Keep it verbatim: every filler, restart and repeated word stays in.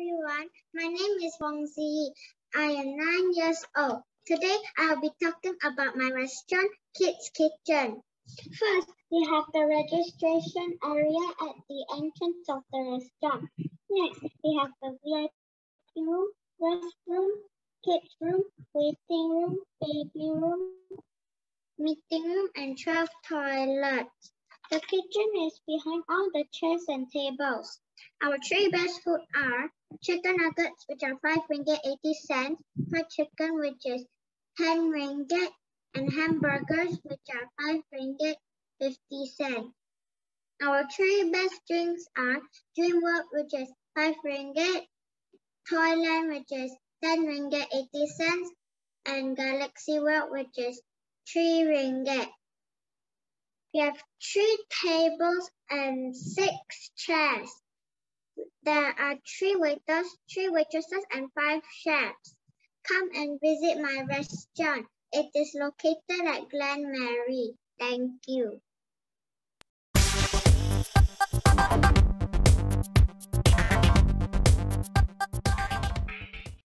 everyone. My name is Wong Ziyi. I am nine years old. Today, I'll be talking about my restaurant, Kids Kitchen. First, we have the registration area at the entrance of the restaurant. Next, we have the V I P room, guest room, kids room, waiting room, baby room, meeting room, and twelve toilets. The kitchen is behind all the chairs and tables. Our three best food are chicken nuggets, which are five ringgit eighty cents, fried chicken, which is ten ringgit, and hamburgers, which are five ringgit fifty cents. Our three best drinks are Dreamworld, which is five ringgit, Toyland, which is ten ringgit eighty cents, and Galaxy World, which is three ringgit. We have three tables and six chairs. There are three waiters, three waitresses, and five chefs. Come and visit my restaurant. It is located at Glen Marie. Thank you.